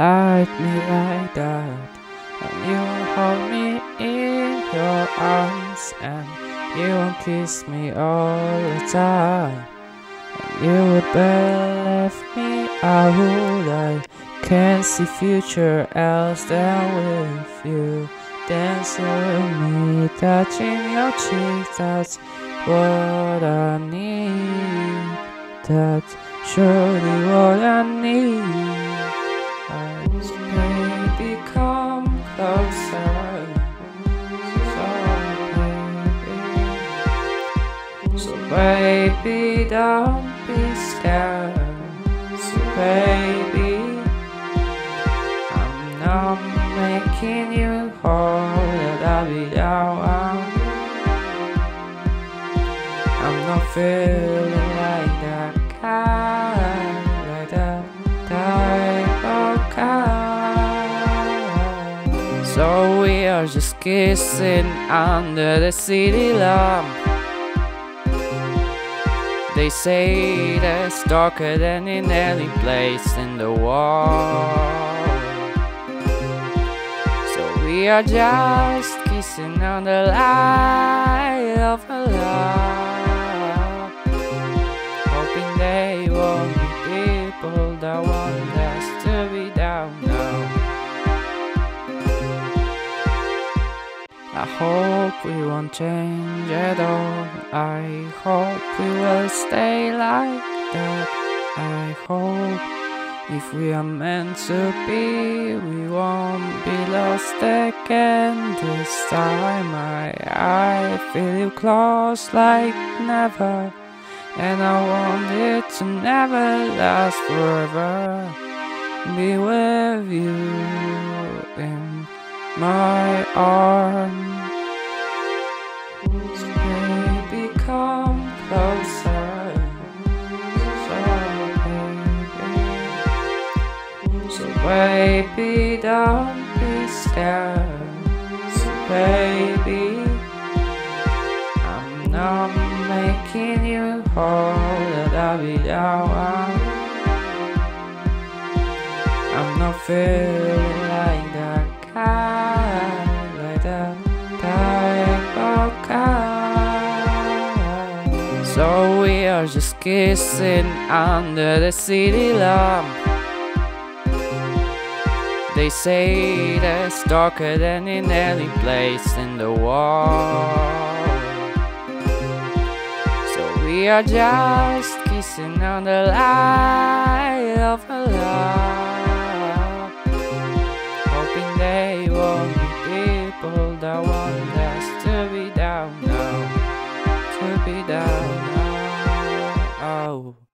Light me like that, and you hold me in your arms, and you won't kiss me all the time. And you would better left me, I would. I can't see future else than with you. Dancing with me, touching your cheeks, that's what I need. That's surely what I need. Baby, come closer. So baby, don't be scared. So baby, I'm not making you hold it. I'll be down. I'm not feeling like that guy, like that type of guy. So we are just kissing under the city lamp. They say that's darker than in any place in the world. So we are just kissing on the light of a love, hoping they won't be people that want us to be down now. I hope we won't change at all. I hope we will stay like that. I hope if we are meant to be, we won't be lost again. This time I feel you close like never, and I want it to never last forever. Be with you in my arms. So baby, come closer. So baby, don't be scared. So baby, I'm not making you hold it. I'll be down. I'm not feeling like that kind, like that type of kind. So we are just kissing under the city lamp. They say that's darker than in any place in the world. So we are just kissing on the light of a love, hoping they won't be people that want us to be down now, to be down now. Oh.